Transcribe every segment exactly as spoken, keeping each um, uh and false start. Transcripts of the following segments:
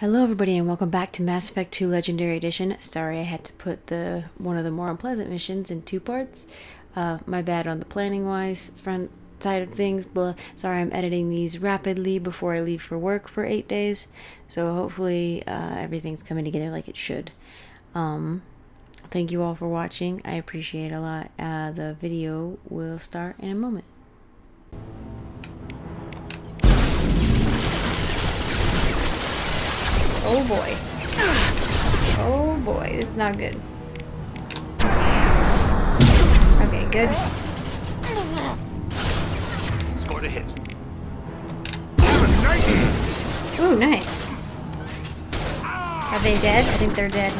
Hello everybody and welcome back to Mass Effect two Legendary Edition. Sorry I had to put the one of the more unpleasant missions in two parts. Uh, my bad on the planning wise front side of things. Blah. Sorry I'm editing these rapidly before I leave for work for eight days. So hopefully uh, everything's coming together like it should. Um, thank you all for watching. I appreciate it a lot. Uh, the video will start in a moment. Oh boy. Oh boy, this is not good. Okay, good. Scored a hit. Ooh, nice. Are they dead? I think they're dead.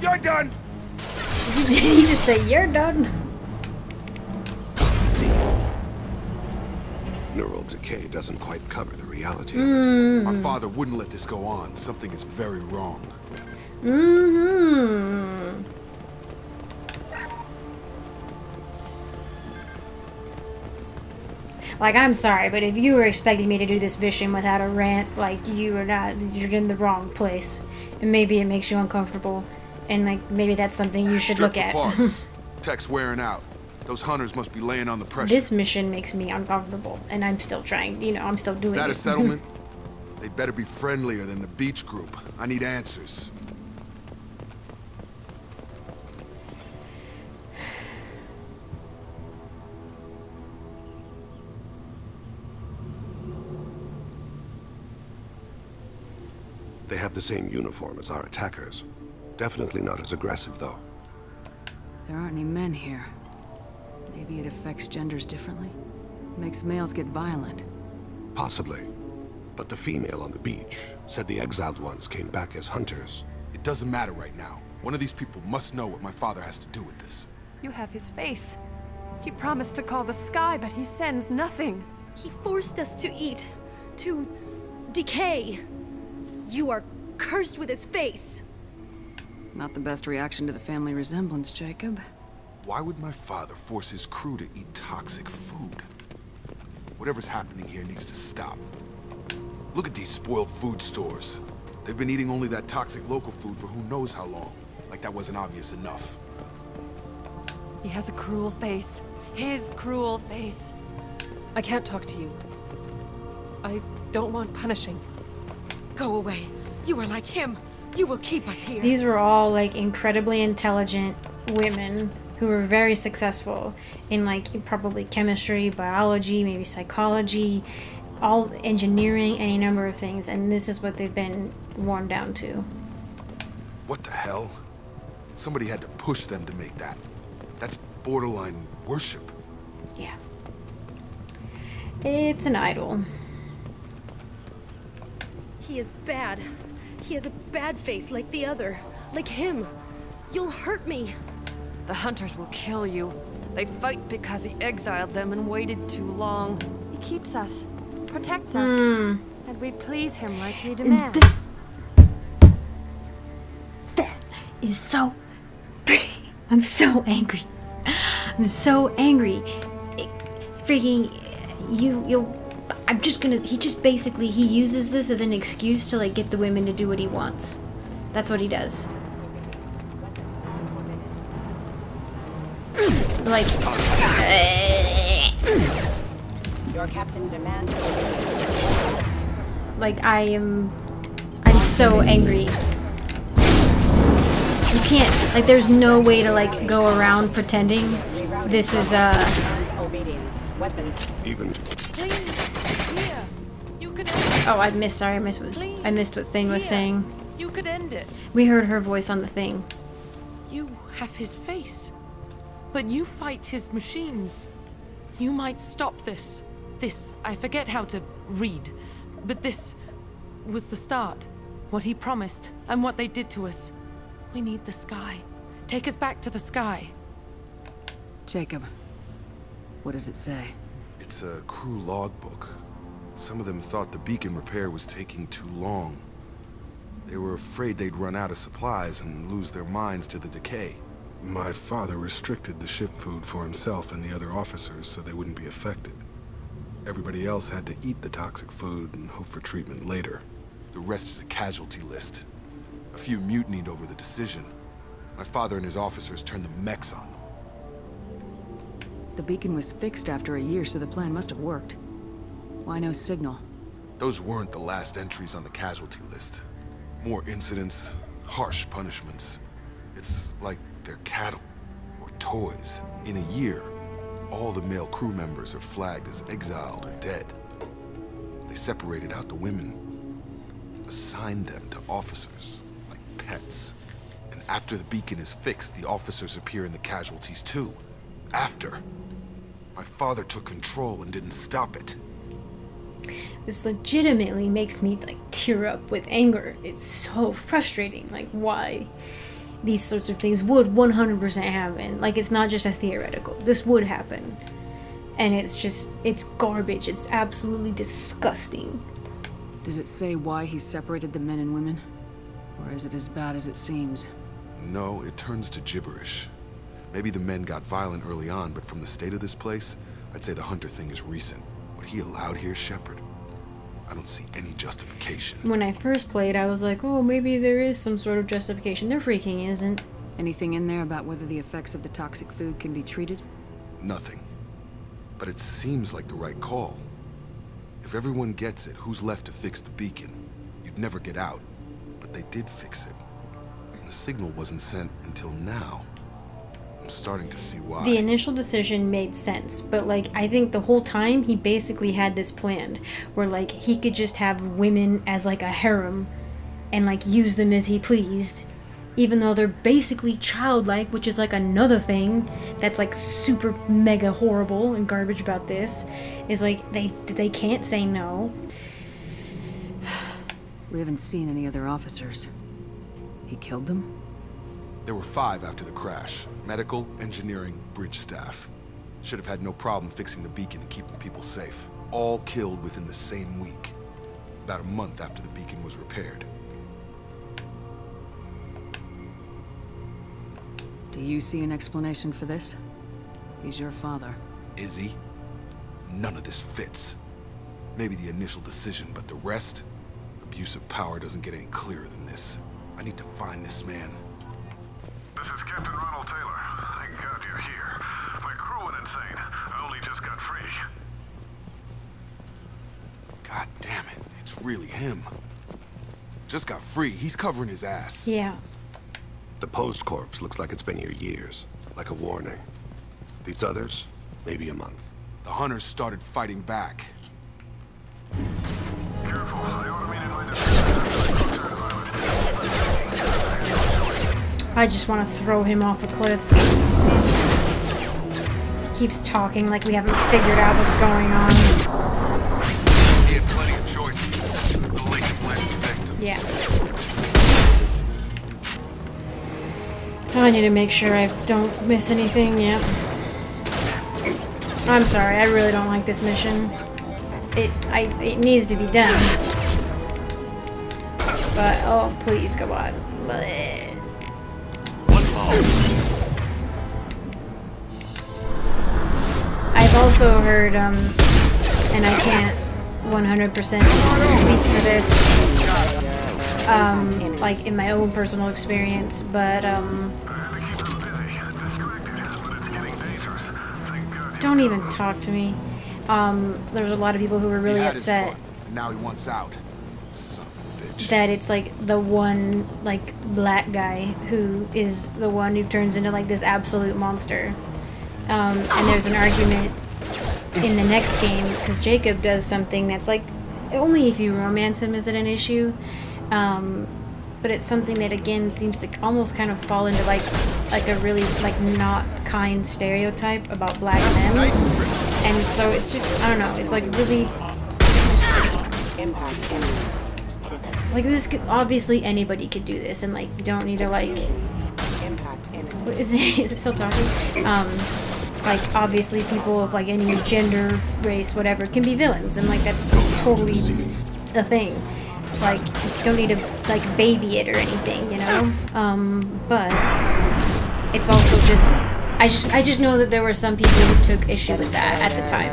You're done! Did he just say, you're done? Neural decay doesn't quite cover the reality of it. Mm. Our father wouldn't let this go on. Something is very wrong. Mm-hmm. Like, I'm sorry, but if you were expecting me to do this mission without a rant, like, you are not, you're in the wrong place. And maybe it makes you uncomfortable. And, like, maybe that's something you should look at. Tech's wearing out. Those hunters must be laying on the pressure. This mission makes me uncomfortable, and I'm still trying. You know, I'm still doing it. Is that it. a settlement? They better be friendlier than the beach group. I need answers. They have the same uniform as our attackers. Definitely not as aggressive, though. There aren't any men here. Maybe it affects genders differently? Makes males get violent. Possibly. But the female on the beach said the exiled ones came back as hunters. It doesn't matter right now. One of these people must know what my father has to do with this. You have his face. He promised to call the sky, but he sends nothing. He forced us to eat. To decay. You are cursed with his face. Not the best reaction to the family resemblance, Jacob. Why would my father force his crew to eat toxic food? Whatever's happening here needs to stop. Look at these spoiled food stores. They've been eating only that toxic local food for who knows how long. Like that wasn't obvious enough. He has a cruel face. His cruel face. I can't talk to you. I don't want punishing. Go away. You are like him. You will keep us here. These were all like incredibly intelligent women who were very successful in like probably chemistry, biology, maybe psychology, all engineering, any number of things, and this is what they've been worn down to. What the hell? Somebody had to push them to make that. That's borderline worship. Yeah. It's an idol. He is bad. He has a bad face like the other. Like him. You'll hurt me. The hunters will kill you. They fight because he exiled them and waited too long. He keeps us, protects us, mm. and we please him like he demands. This... That is so... I'm so angry. I'm so angry. It, freaking... You... you... I'm just gonna... He just basically... He uses this as an excuse to, like, get the women to do what he wants. That's what he does. Like, your captain demands. Like I am, I'm so angry. You can't, like, there's no way to like go around pretending this is uh. Oh, I missed. Sorry, I missed. What, I missed what Thane was saying. You could end it. We heard her voice on the thing. You have his face. But you fight his machines. You might stop this. This, I forget how to read, but this was the start. What he promised and what they did to us. We need the sky. Take us back to the sky. Jacob, what does it say? It's a crew logbook. Some of them thought the beacon repair was taking too long. They were afraid they'd run out of supplies and lose their minds to the decay. My father restricted the ship food for himself and the other officers so they wouldn't be affected. Everybody else had to eat the toxic food and hope for treatment later. The rest is a casualty list. A few mutinied over the decision. My father and his officers turned the mechs on them. The beacon was fixed after a year, so the plan must have worked. Why no signal? Those weren't the last entries on the casualty list. More incidents, harsh punishments. It's like they're cattle, or toys. In a year, all the male crew members are flagged as exiled or dead. They separated out the women, assigned them to officers, like pets. And after the beacon is fixed, the officers appear in the casualties too. After. My father took control and didn't stop it. This legitimately makes me like tear up with anger. It's so frustrating, like why these sorts of things would one hundred percent happen. Like it's not just a theoretical, this would happen. And it's just, it's garbage, it's absolutely disgusting. Does it say why he separated the men and women? Or is it as bad as it seems? No, it turns to gibberish. Maybe the men got violent early on, but from the state of this place, I'd say the hunter thing is recent. What he allowed here, Shepard, I don't see any justification. When I first played, I was like, oh, maybe there is some sort of justification. There freaking isn't. Anything in there about whether the effects of the toxic food can be treated? Nothing. But it seems like the right call. If everyone gets it, who's left to fix the beacon? You'd never get out. But they did fix it. And the signal wasn't sent until now. I'm starting to see why. The initial decision made sense, but like I think the whole time he basically had this planned where like he could just have women as like a harem and like use them as he pleased, even though they're basically childlike, which is like another thing that's like super mega horrible and garbage about this is like they they can't say no. We haven't seen any other officers. He killed them? There were five after the crash. Medical, engineering, bridge staff. Should have had no problem fixing the beacon and keeping people safe. All killed within the same week. About a month after the beacon was repaired. Do you see an explanation for this? He's your father. Is he? None of this fits. Maybe the initial decision, but the rest? Abuse of power doesn't get any clearer than this. I need to find this man. This is Captain Ronald Taylor. Thank God you're here. My crew went insane. I only just got free. God damn it. It's really him. Just got free. He's covering his ass. Yeah. The posed corpse looks like it's been here years. Like a warning. These others, maybe a month. The hunters started fighting back. Careful. I automated my defense. I just want to throw him off a cliff. He keeps talking like we haven't figured out what's going on. He had plenty of choices. The link led to victims. Yeah. I need to make sure I don't miss anything. Yep. I'm sorry. I really don't like this mission. It I it needs to be done. But oh please, come on. Blech. I've also heard, um, and I can't one hundred percent speak for this, um, like in my own personal experience, but, um, don't even talk to me. Um, there was a lot of people who were really upset. Now he wants out. That it's like the one like black guy who is the one who turns into like this absolute monster, um, and there's an argument in the next game because Jacob does something that's like only if you romance him is it an issue, um, but it's something that again seems to almost kind of fall into like like a really like not kind stereotype about black men, and so it's just I don't know it's like really just impact. Like this could, obviously anybody could do this and like you don't need to like impact what is it is it still talking? Um like obviously people of like any gender, race, whatever can be villains and like that's totally a thing. Like you don't need to like baby it or anything, you know? Um but it's also just I just I just know that there were some people who took issue with that at the time.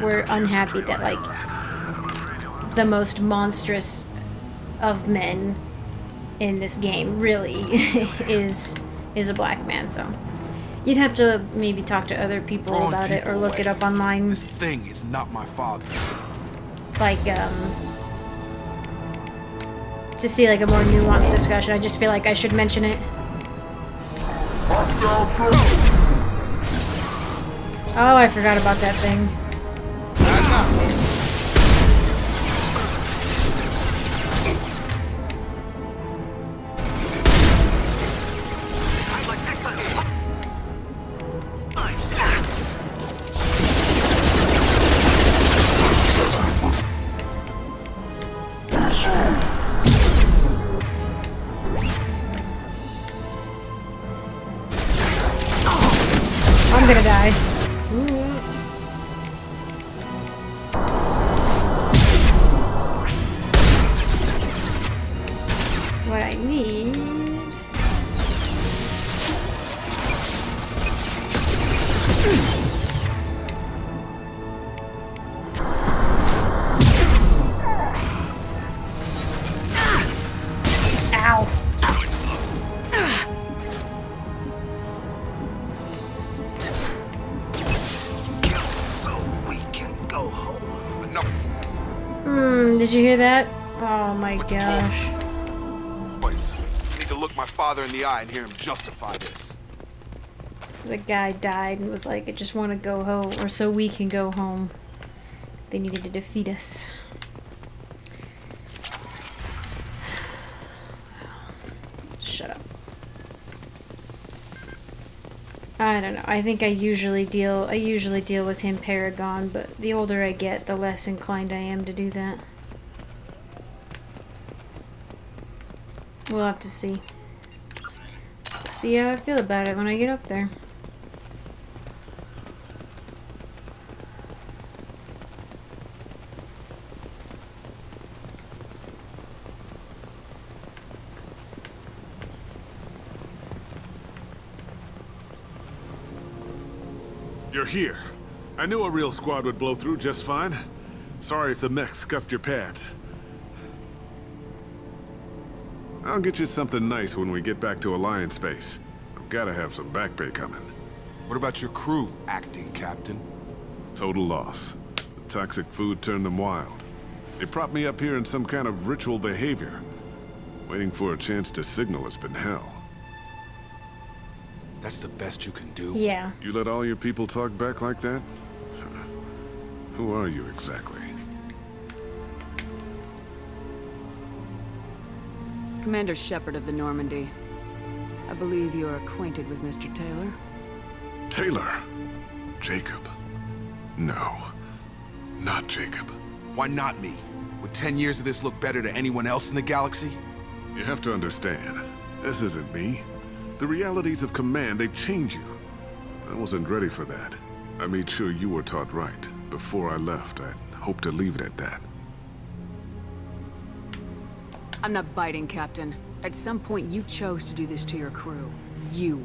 were unhappy that, like, the most monstrous of men in this game really is is a black man, so you'd have to maybe talk to other people Wrong about people it or look away. It up online. This thing is not my father. Like, um, to see like a more nuanced discussion. I just feel like I should mention it. Oh, I forgot about that thing. Did you hear that? Oh my gosh. Voice. I need to look my father in the eye and hear him justify this. The guy died and was like, I just want to go home, or so we can go home. They needed to defeat us. Shut up. I don't know. I think I usually deal I usually deal with him Paragon, but the older I get, the less inclined I am to do that. We'll have to see. See how I feel about it when I get up there. You're here. I knew a real squad would blow through just fine. Sorry if the mech scuffed your pads. I'll get you something nice when we get back to Alliance base. I've got to have some back pay coming. What about your crew, acting captain? Total loss. The toxic food turned them wild. They propped me up here in some kind of ritual behavior. Waiting for a chance to signal has been hell. That's the best you can do? Yeah. You let all your people talk back like that? Who are you exactly? Commander Shepard of the Normandy. I believe you are acquainted with Mister Taylor. Taylor? Jacob? No. Not Jacob. Why not me? Would ten years of this look better to anyone else in the galaxy? You have to understand, this isn't me. The realities of command, they change you. I wasn't ready for that. I made sure you were taught right. Before I left, I hoped to leave it at that. I'm not biting, Captain. At some point, you chose to do this to your crew. You.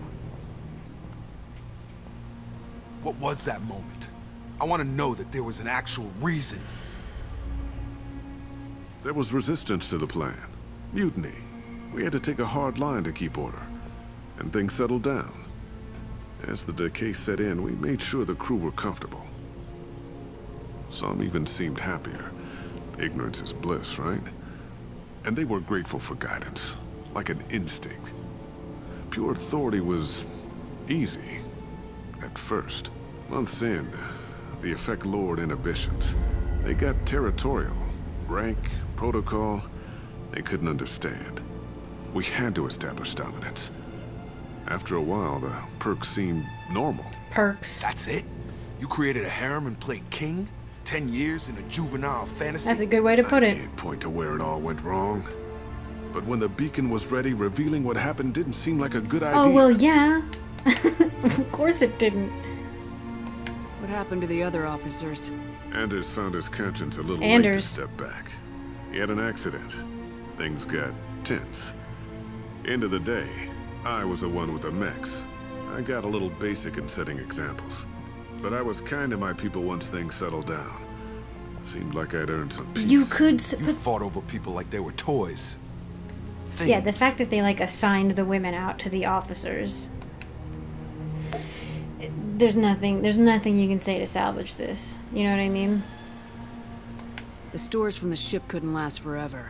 What was that moment? I want to know that there was an actual reason. There was resistance to the plan. Mutiny. We had to take a hard line to keep order. And things settled down. As the decay set in, we made sure the crew were comfortable. Some even seemed happier. Ignorance is bliss, right? And they were grateful for guidance, like an instinct. Pure authority was easy at first. Months in, the effect lowered inhibitions. They got territorial, rank, protocol, they couldn't understand. We had to establish dominance. After a while, the perks seemed normal. Perks. That's it? You created a harem and played king? Ten years in a juvenile fantasy? That's a good way to put it. I can't point to where it all went wrong. But when the beacon was ready, revealing what happened didn't seem like a good idea. Oh, well, yeah. Of course it didn't. What happened to the other officers? Anders found his conscience a little Anders. late to step back. He had an accident. Things got tense. End of the day, I was the one with the mechs. I got a little basic in setting examples. but I was kind to my people once things settled down. Seemed like I'd earned some peace. You could... You fought over people like they were toys. Things. Yeah, the fact that they, like, assigned the women out to the officers. There's nothing... There's nothing you can say to salvage this. You know what I mean? The stores from the ship couldn't last forever.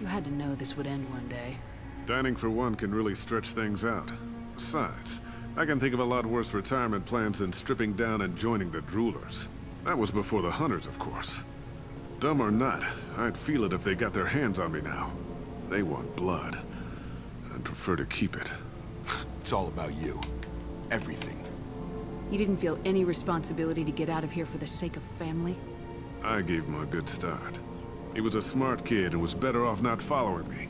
You had to know this would end one day. Dining for one can really stretch things out. Besides, I can think of a lot worse retirement plans than stripping down and joining the droolers. That was before the hunters, of course. Dumb or not, I'd feel it if they got their hands on me now. They want blood. I'd prefer to keep it. It's all about you. Everything. You didn't feel any responsibility to get out of here for the sake of family? I gave him a good start. He was a smart kid and was better off not following me.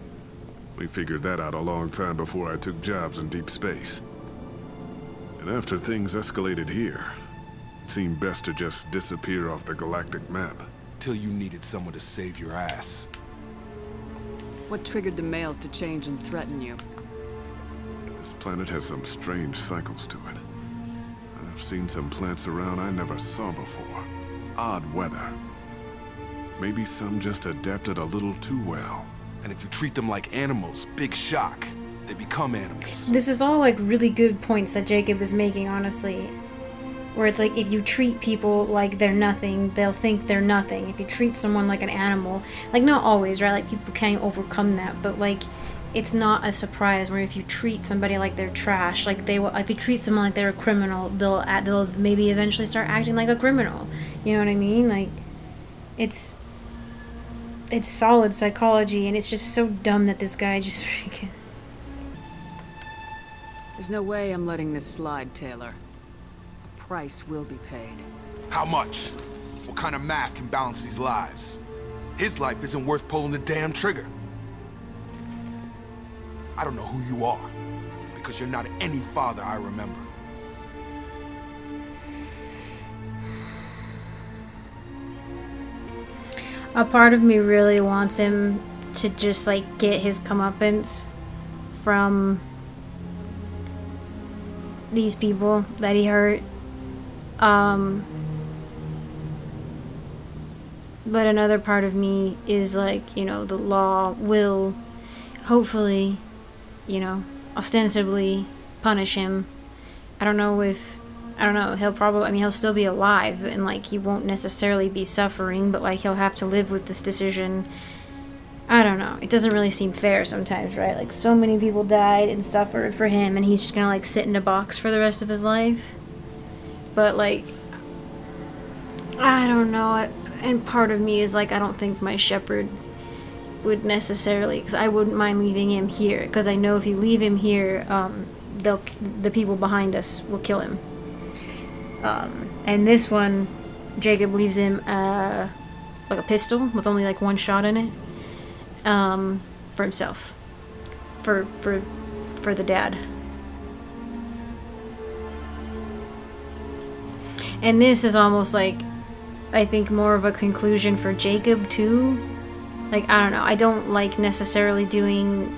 We figured that out a long time before I took jobs in deep space. And after things escalated here, it seemed best to just disappear off the galactic map. Till you needed someone to save your ass. What triggered the males to change and threaten you? This planet has some strange cycles to it. I've seen some plants around I never saw before. Odd weather. Maybe some just adapted a little too well. And if you treat them like animals, big shock, they become animals. This is all like really good points that Jacob is making, honestly. Where it's like, if you treat people like they're nothing, they'll think they're nothing. If you treat someone like an animal, like not always, right? Like people can overcome that, but like it's not a surprise where if you treat somebody like they're trash, like they will, if you treat someone like they're a criminal, they'll they'll maybe eventually start acting like a criminal. You know what I mean? Like, it's it's solid psychology, and it's just so dumb that this guy just freaking... There's no way I'm letting this slide, Taylor. A price will be paid. How much? What kind of math can balance these lives? His life isn't worth pulling the damn trigger. I don't know who you are, because you're not any father I remember. A part of me really wants him to just, like, get his comeuppance from these people that he hurt. Um, but another part of me is, like, you know, the law will hopefully, you know, ostensibly punish him. I don't know if... I don't know, he'll probably, I mean, he'll still be alive, and, like, he won't necessarily be suffering, but, like, he'll have to live with this decision. I don't know. It doesn't really seem fair sometimes, right? Like, so many people died and suffered for him, and he's just gonna, like, sit in a box for the rest of his life. But, like, I don't know. And part of me is, like, I don't think my Shepard would necessarily, because I wouldn't mind leaving him here, because I know if you leave him here, um, they'll, the people behind us will kill him. Um, and this one, Jacob leaves him, uh, like a pistol with only like one shot in it, um, for himself, for, for, for the dad. And this is almost like, I think more of a conclusion for Jacob too. Like, I don't know, I don't like necessarily doing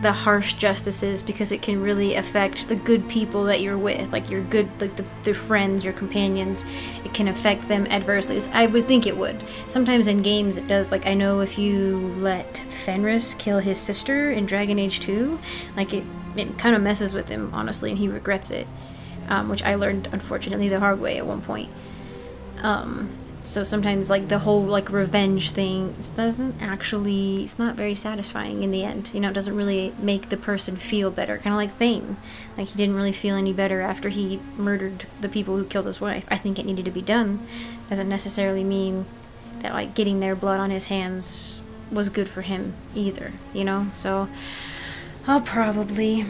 the harsh justices because it can really affect the good people that you're with, like your good, like the, the friends, your companions. It can affect them adversely. I would think it would. Sometimes in games it does. Like I know if you let Fenris kill his sister in Dragon Age two, like it, it kind of messes with him honestly, and he regrets it, um, which I learned unfortunately the hard way at one point. Um, so sometimes like the whole like revenge thing doesn't actually, it's not very satisfying in the end, you know. It doesn't really make the person feel better, kind of like Thane. Like he didn't really feel any better after he murdered the people who killed his wife. I think it needed to be done. Doesn't necessarily mean that like getting their blood on his hands was good for him either, you know. So I'll probably...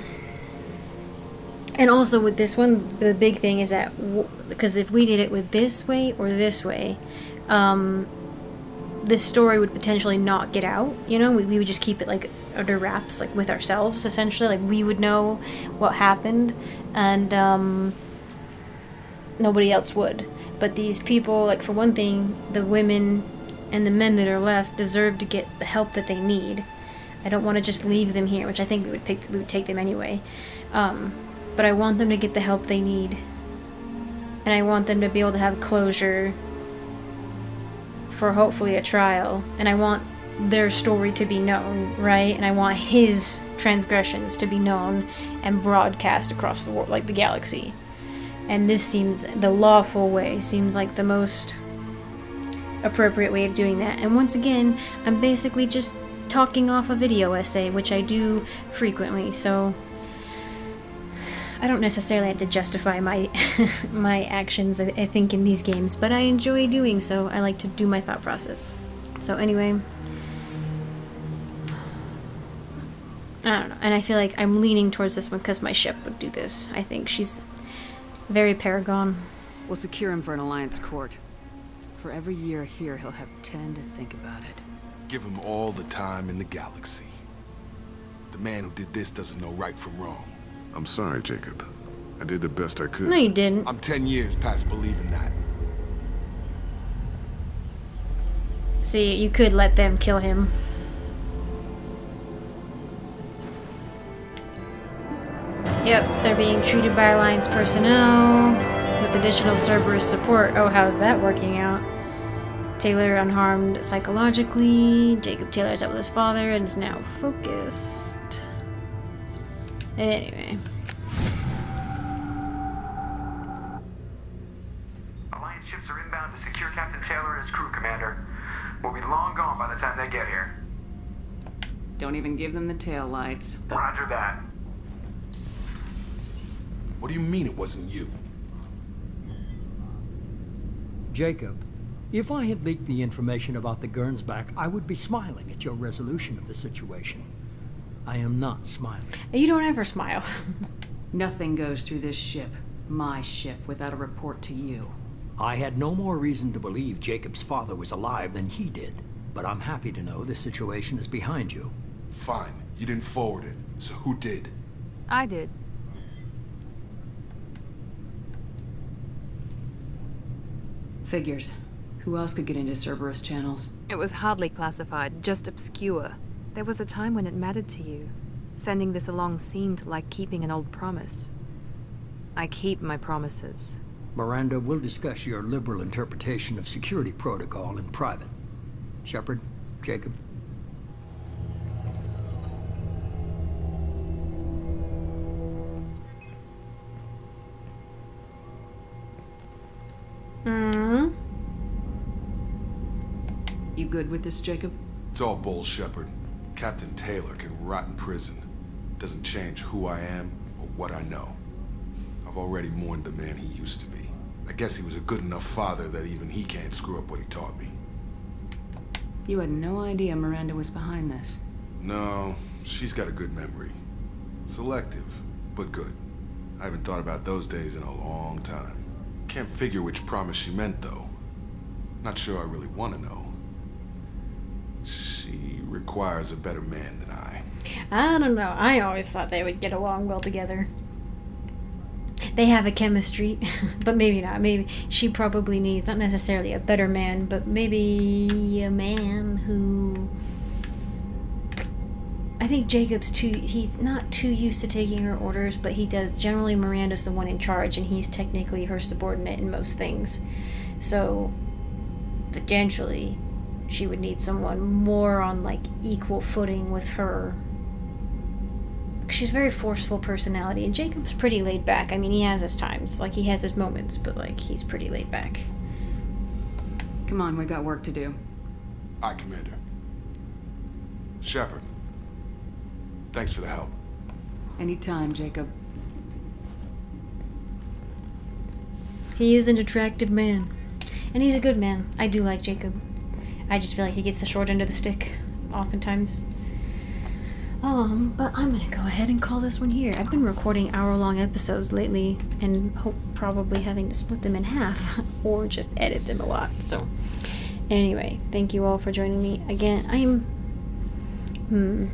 And also with this one, the big thing is that, because if we did it with this way or this way, um, this story would potentially not get out, you know? We, we would just keep it, like, under wraps, like, with ourselves, essentially. Like, we would know what happened, and, um, nobody else would. But these people, like, for one thing, the women and the men that are left deserve to get the help that they need. I don't want to just leave them here, which I think we would, pick, we would take them anyway. Um... But I want them to get the help they need. and I want them to be able to have closure for hopefully a trial, and I want their story to be known, right? And I want his transgressions to be known and broadcast across the world, like the galaxy. And this seems, the lawful way, seems like the most appropriate way of doing that. And once again, I'm basically just talking off a video essay, which I do frequently, so I don't necessarily have to justify my my actions, I, I think, in these games, but I enjoy doing so. I like to do my thought process. So anyway, I don't know, and I feel like I'm leaning towards this one because my ship would do this. I think she's very Paragon. We'll secure him for an Alliance court. For every year here, he'll have ten to think about it. Give him all the time in the galaxy. The man who did this doesn't know right from wrong. I'm sorry, Jacob. I did the best I could. No, you didn't. I'm ten years past believing that. See, you could let them kill him. Yep, they're being treated by Alliance personnel with additional Cerberus support. Oh, how's that working out? Taylor unharmed psychologically. Jacob Taylor is up with his father and is now focused. Anyway. Alliance ships are inbound to secure Captain Taylor and his crew, Commander. We'll be long gone by the time they get here. Don't even give them the tail lights. Roger that. What do you mean it wasn't you? Jacob, if I had leaked the information about the Gernsback, I would be smiling at your resolution of the situation. I am not smiling. You don't ever smile. Nothing goes through this ship, my ship, without a report to you. I had no more reason to believe Jacob's father was alive than he did, but I'm happy to know this situation is behind you. Fine. You didn't forward it, so who did? I did. Figures. Who else could get into Cerberus channels? It was hardly classified, just obscure. There was a time when it mattered to you. Sending this along seemed like keeping an old promise. I keep my promises. Miranda, we'll discuss your liberal interpretation of security protocol in private. Shepard, Jacob. You good with this, Jacob? It's all bull, Shepard. Captain Taylor can rot in prison. Doesn't change who I am or what I know. I've already mourned the man he used to be. I guess he was a good enough father that even he can't screw up what he taught me. You had no idea Miranda was behind this. No, she's got a good memory. Selective, but good. I haven't thought about those days in a long time. Can't figure which promise she meant, though. Not sure I really want to know. She requires a better man than I. I don't know. I always thought they would get along well together. They have a chemistry, but maybe not. Maybe she probably needs, not necessarily a better man, but maybe a man who... I think Jacob's too, he's not too used to taking her orders, but he does. Generally, Miranda's the one in charge, and he's technically her subordinate in most things. So, potentially, she would need someone more on, like, equal footing with her. She's a very forceful personality, and Jacob's pretty laid back. I mean, he has his times. Like, he has his moments, but, like, he's pretty laid back. Come on, we got work to do. Aye, Commander. Shepard, thanks for the help. Anytime, Jacob. He is an attractive man. And he's a good man. I do like Jacob. I just feel like he gets the short end of the stick, oftentimes. Um, but I'm gonna go ahead and call this one here. I've been recording hour-long episodes lately, and hope probably having to split them in half, or just edit them a lot, so. Anyway, thank you all for joining me. Again, I'm... Hmm.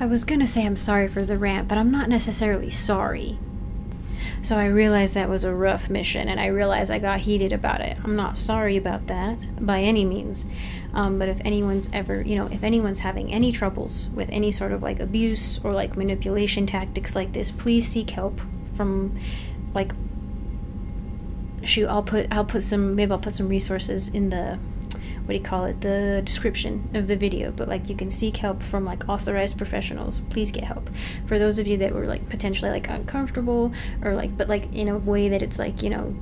I was gonna say I'm sorry for the rant, but I'm not necessarily sorry. So I realized that was a rough mission, and I realized I got heated about it. I'm not sorry about that, by any means. Um, but if anyone's ever, you know, if anyone's having any troubles with any sort of, like, abuse or, like, manipulation tactics like this, please seek help from, like, shoot, I'll put I'll put some maybe I'll put some resources in the, what do you call it, the description of the video, but like you can seek help from like authorized professionals. Please get help. For those of you that were like potentially like uncomfortable or like, but like in a way that it's like, you know,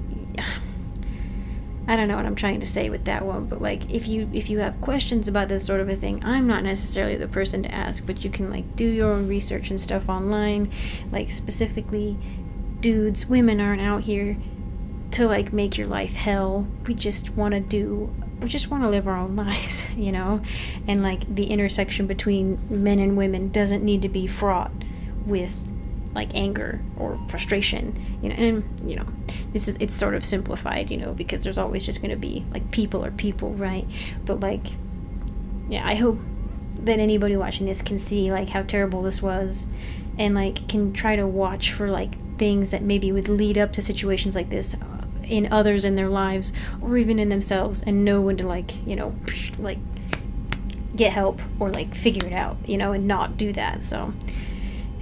I don't know what I'm trying to say with that one, but like if you if you have questions about this sort of a thing, I'm not necessarily the person to ask, but you can like do your own research and stuff online. Like specifically dudes, women aren't out here to like make your life hell. We just want to do we just want to live our own lives, you know? And like the intersection between men and women doesn't need to be fraught with like anger or frustration, you know? And you know, this is, it's sort of simplified, you know, because there's always just going to be like people or people, right? But like, yeah, I hope that anybody watching this can see like how terrible this was and like can try to watch for like things that maybe would lead up to situations like this in others in their lives or even in themselves, and know when to like, you know, like get help or like figure it out, you know, and not do that. So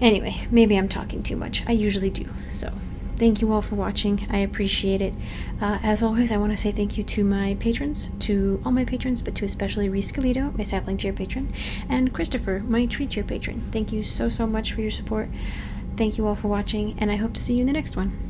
anyway, maybe I'm talking too much. I usually do. So thank you all for watching. I appreciate it. Uh, as always, I want to say thank you to my patrons, to all my patrons, but to especially Rescalito, my sapling tier patron, and Christopher, my tree tier patron. Thank you so, so much for your support. Thank you all for watching, and I hope to see you in the next one.